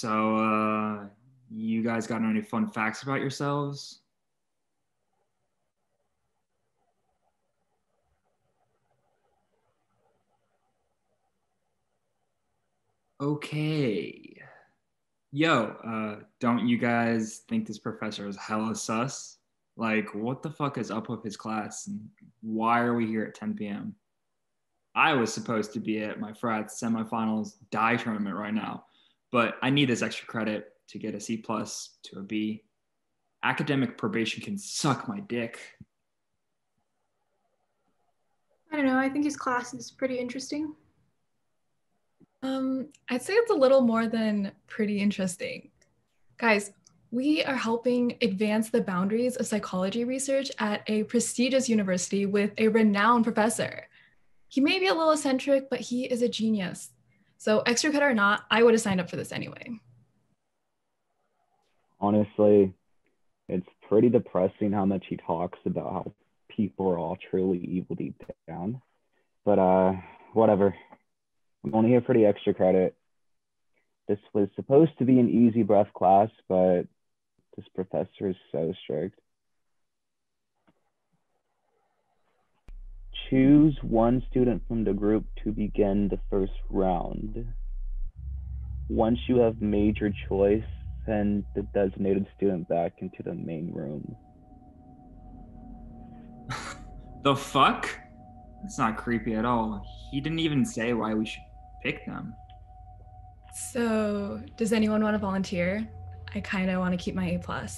So you guys got any fun facts about yourselves? Okay. Yo, don't you guys think this professor is hella sus? Like, what the fuck is up with his class? And why are we here at 10 p.m.? I was supposed to be at my frat's semifinals die tournament right now, but I need this extra credit to get a C plus to a B. Academic probation can suck my dick. I don't know. I think his class is pretty interesting. I'd say it's a little more than pretty interesting. Guys, we are helping advance the boundaries of psychology research at a prestigious university with a renowned professor. He may be a little eccentric, but he is a genius. So extra credit or not, I would have signed up for this anyway. Honestly, it's pretty depressing how much he talks about how people are all truly evil deep down. But whatever. I'm only here for the extra credit. This was supposed to be an easy breath class, but this professor is so strict. Choose one student from the group to begin the first round. Once you have made your choice, send the designated student back into the main room. The fuck? That's not creepy at all. He didn't even say why we should pick them. So, does anyone want to volunteer? I kind of want to keep my A+.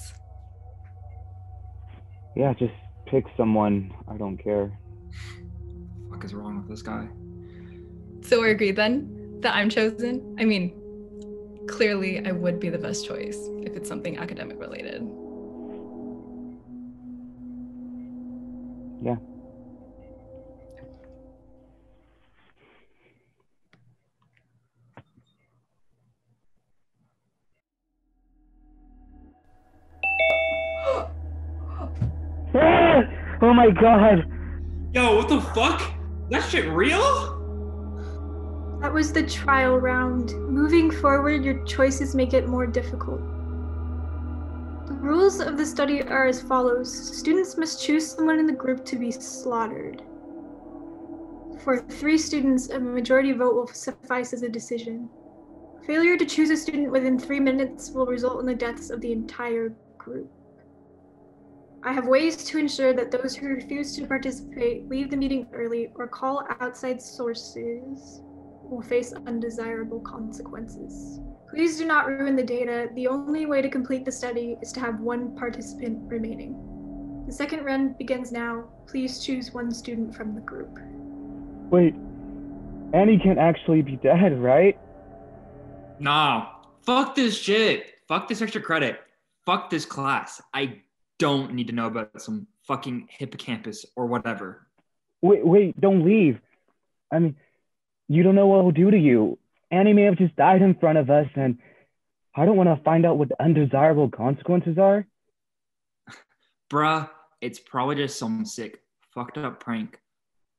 Yeah, just pick someone. I don't care. What the fuck is wrong with this guy? So we're agreed then that I'm chosen? I mean, clearly I would be the best choice if it's something academic related. Yeah. Oh my god! Yo, what the fuck? That shit real? That was the trial round. Moving forward, your choices make it more difficult. The rules of the study are as follows. Students must choose someone in the group to be slaughtered. For 3 students, a majority vote will suffice as a decision. Failure to choose a student within 3 minutes will result in the deaths of the entire group. I have ways to ensure that those who refuse to participate leave the meeting early or call outside sources will face undesirable consequences. Please do not ruin the data. The only way to complete the study is to have 1 participant remaining. The second round begins now. Please choose 1 student from the group. Wait, Annie can actually be dead, right? Nah, fuck this shit. Fuck this extra credit. Fuck this class. I don't need to know about some fucking hippocampus or whatever. Wait, don't leave. I mean, you don't know what will do to you. Annie may have just died in front of us, and I don't want to find out what the undesirable consequences are. Bruh, it's probably just some sick, fucked up prank.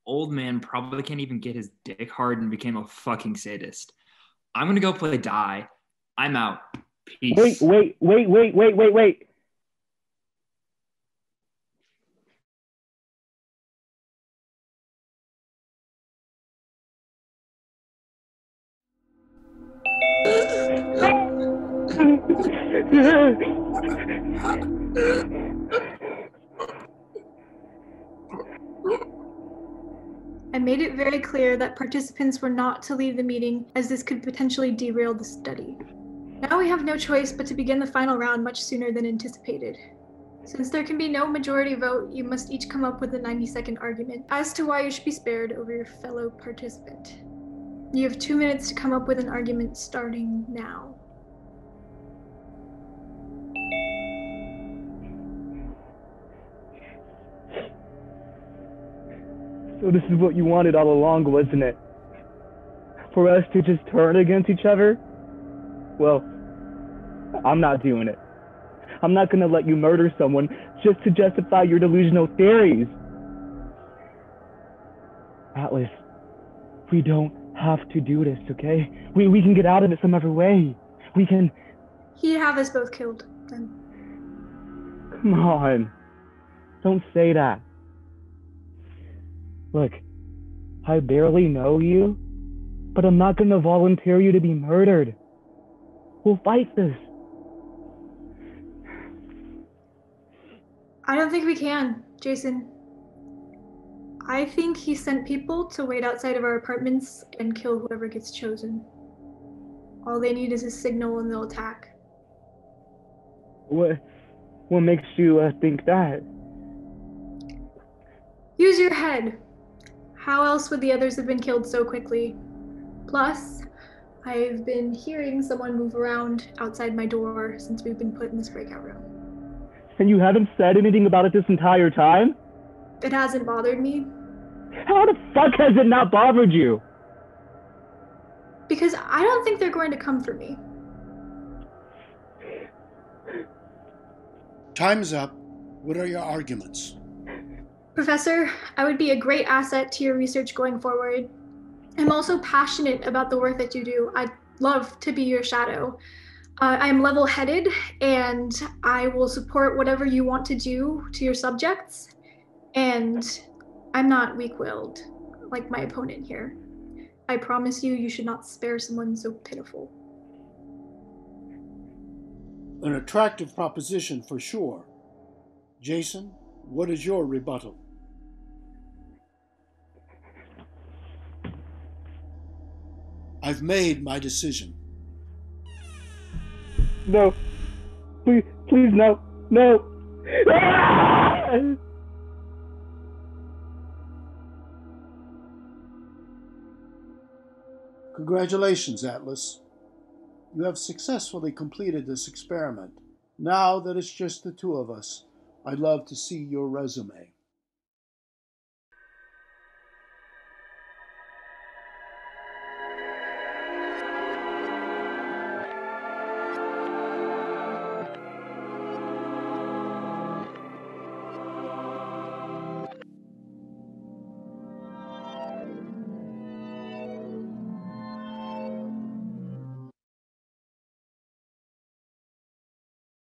Old man probably can't even get his dick hard and became a fucking sadist. I'm gonna go play die. I'm out. Peace. Wait. I made it very clear that participants were not to leave the meeting, as this could potentially derail the study. Now we have no choice but to begin the final round much sooner than anticipated. Since there can be no majority vote, you must each come up with a 90-second argument as to why you should be spared over your fellow participant. You have 2 minutes to come up with an argument starting now. So this is what you wanted all along, wasn't it? For us to just turn against each other? Well, I'm not doing it. I'm not gonna let you murder someone just to justify your delusional theories. Atlas, we don't have to do this, okay? We can get out of it some other way. We can... He'd have us both killed, then. Come on. Don't say that. Look, I barely know you, but I'm not gonna volunteer you to be murdered. We'll fight this. I don't think we can, Jason. I think he sent people to wait outside of our apartments and kill whoever gets chosen. All they need is a signal and they'll attack. What makes you think that? Use your head. How else would the others have been killed so quickly? Plus, I've been hearing someone move around outside my door since we've been put in this breakout room. And you haven't said anything about it this entire time? It hasn't bothered me. How the fuck has it not bothered you? Because I don't think they're going to come for me. Time's up. What are your arguments? Professor, I would be a great asset to your research going forward. I'm also passionate about the work that you do. I'd love to be your shadow. I'm level-headed, and I will support whatever you want to do to your subjects. And I'm not weak-willed, like my opponent here. I promise you, you should not spare someone so pitiful. An attractive proposition for sure. Jason, what is your rebuttal? I've made my decision. No. Please, please, no. No. Ah! Congratulations, Atlas. You have successfully completed this experiment. Now that it's just the two of us, I'd love to see your resume.